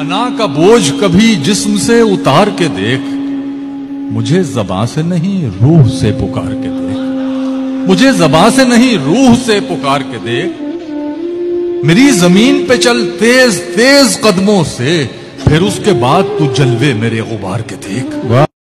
अना का बोझ कभी जिस्म से उतार के देख, मुझे ज़बां से नहीं रूह से पुकार के देख, मुझे ज़बां से नहीं रूह से पुकार के देख। मेरी जमीन पे चल तेज तेज कदमों से, फिर उसके बाद तू जलवे मेरे गुबार के देख।